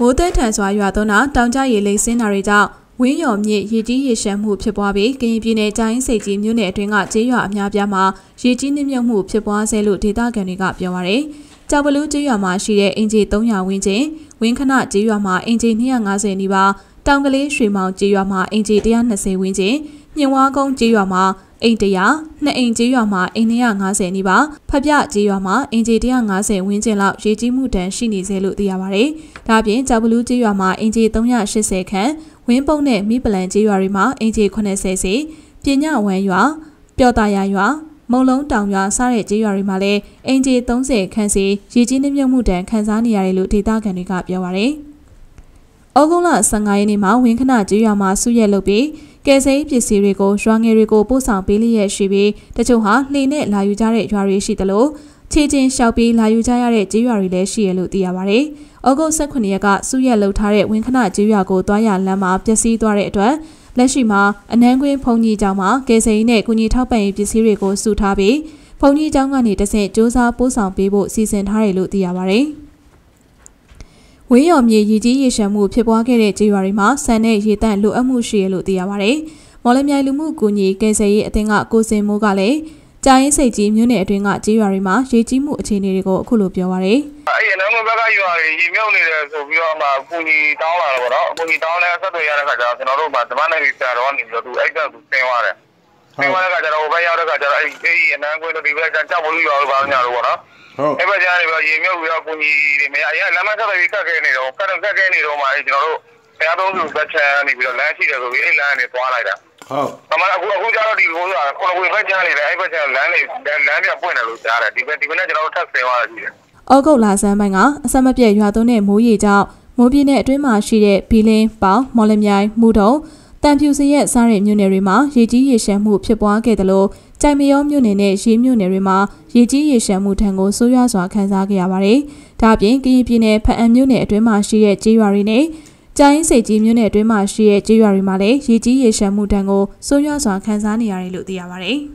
မိုးတဲထန်စွာရွာသွန်းတာတောင်ကျရေလိမ့်ဆင်းတာတွေကြောင့်ဝင်းရော်မြစ်ရေကြီးရေလျှံမှုဖြစ်ပွားပြီးကရင်ပြည်နယ်တိုင်းစိတ်ကြီးမြို့နယ်အတွင်းကကျေးရွာအများပြားမှာရေကြီးနှိမ့်မြုပ်မှုဖြစ်ပွားဆဲလို့ဒေသခံတွေကပြောပါရယ်။ကြောက်ပလူးကျေးရွာမှာရှိတဲ့အင်ဂျီ300ဝန်းကျင်၊ဝင်းခဏကျေးရွာမှာအင်ဂျီ250နီးပါး၊တောင်ကလေးရွှေမောင်ကျေးရွာမှာအင်ဂျီ120ဝန်းကျင်၊မြင်ဝါကုန်းကျေးရွာမှာအိမ်100 2အိမ်ကျေးရွာမှာအိမ်250နီးပါးဖပြကျေးရွာမှာအိမ်ကျေး150ဝန်းကျင်လောက်ရေကြီးမှုတန်းရှိနေစေလို့သိရပါတယ်။ဒါ့အပြင်ကြောက်ပလူးကျေးရွာမှာအိမ်ကျေး380ခန့်ဝင်းပုံနဲ့မိပလန်ကျေးရွာတွေမှာအိမ်ကျေး80စီပညာဝမ်းရွာပျော်တာယာရွာမုံလုံးတောင်ရွာစတဲ့ကျေးရွာတွေမှာလည်းအိမ်ကျေး30ခန့်စီရေကြီးနှိမ့်မှုတန်းခံစားနေရတယ်လို့ဒေသခံတွေကပြောပါတယ်။ဩဂုတ်လ15ရက်နေ့မှာဝင်းခဏကျေးရွာမှာစုရက်လုပ်ပြီးကယ်ဆယ်ရေးပစ္စည်းတွေကိုရွာငယ်တွေကိုပို့ဆောင်ပေးလျက်ရှိပြီးတချို့ဟာလှေနဲ့လာယူကြတဲ့ရွာတွေရှိသလိုခြေချင်းလျှောက်ပြီးလာယူကြရတဲ့ကျေးရွာတွေလည်းရှိရလို့သိရပါတယ်။ဩဂုတ်18ရက်ကစုရက်လှုပ်ထားတဲ့ဝင်းခဏကျေးရွာကိုသွားရလမ်းမှာပျက်စီးသွားတဲ့အတွက်လက်ရှိမှာအနန်းကွင်းဘုံကြီးကျောင်းမှာကယ်ဆယ်ရေးနဲ့ကုညီထောက်ပံ့ရေးပစ္စည်းတွေကိုစုထားပြီးဘုံကြီးကျောင်းကနေတဆင့်စူးစမ်းပို့ဆောင်ပေးဖို့စီစဉ်ထားတယ်လို့သိရပါတယ်။ဝင်းရော်မြေရေကြီးရေလျှံမှုဖြစ်ပွားခဲ့တဲ့ကျေးရွာတွေမှာဆန်နဲ့ရေတန့်လိုအပ်မှုရှိရလို့သိရပါတယ်။မော်လမြိုင်လူမှုကူညီကယ်ဆယ်ရေးအသင်းကကိုစင်မိုးကလည်းကြာရင်စိတ်ကြီးမြို့နယ်အတွင်းကကျေးရွာတွေမှာရေကြီးမှုအခြေအနေတွေကိုအခုလိုပြောပါရယ်။အဲ့ဒီအနောက်ဘက်ကရွာတွေရေမြုပ်နေတယ်ဆိုပြီးတော့မှကူညီတောင်းလာတာပေါ့နော်။ကူညီတောင်းလဲဆက်သွယ်ရတဲ့အခါကျတော့ကျွန်တော်တို့ကဓမ္မနယ်ကြီးဆရာတော်ကနေပြီးတော့သူအဲ့ကသူတင်သွားတယ်။တင်သွားတဲ့အခါကျတော့ဘယ်ရောက်တဲ့အခါကျတော့အဲ့ဒီအနန်းကွင်းတို့ဒီဘက်ကကြောက်ဘူးရွာတို့ဘာညာတို့ပေါ့နော်။ဟုတ်အဲ့ဘက်ကျနေပြီးရေမြုပ်ပြီးတော့ကိုကြီးတွေမရအရင်လမ်းမဆက်ပြီးကတ်ခဲနေတော့ကတ်ခဲနေတော့မှအဲ့ကျွန်တော်တို့တရားသုံးစုသက်ချမ်းနေပြီးတော့လမ်းရှိတယ်ဆိုပြီးအဲ့လမ်းကနေသွားလိုက်တာဟုတ်ဒါမှအခုကျတော့ဒီကိုဆိုတာ9ဝေဖက်ချမ်းနေတယ်အဲ့ဘက်ကျလမ်းလေးလမ်းပြပွင့်တယ်လို့ကြားတယ်ဒီဘက်နဲ့ကျွန်တော်တို့ထပ်ဆင်းသွားရရှိတယ်ဩဂုတ်လဆန်းပိုင်းကအဆက်မပြတ်ရွာသွန်းတဲ့မိုးရေကြောင့်မိုးပြင်းတဲ့အတွင်းမှာရှိတဲ့ဘီလင်းပေါင်မော်လမြိုင်မူတုံတန်ဖြူစရက်စားတဲ့မြို့နယ်တွေမှာရေကြီးရေလျှံမှုဖြစ်ပွားခဲ့တယ်လို့ကြိုင်မရောမြို့နယ်နဲ့ရေးမြို့နယ်တွေမှာရေကြီးရေလျှံမှုထံကိုဆိုးရွားစွာခံစားခဲ့ရပါတယ်။ဒါ့အပြင်ကရင်ပြည်နယ်ဖအံမြို့နယ်အတွင်းမှာရှိတဲ့ကျေးရွာတွေနဲ့ကြာရင်စိတ်ကြီးမြို့နယ်အတွင်းမှာရှိတဲ့ကျေးရွာတွေမှာလည်းရေကြီးရေလျှံမှုထံကိုဆိုးရွားစွာခံစားနေရတယ်လို့သိရပါတယ်။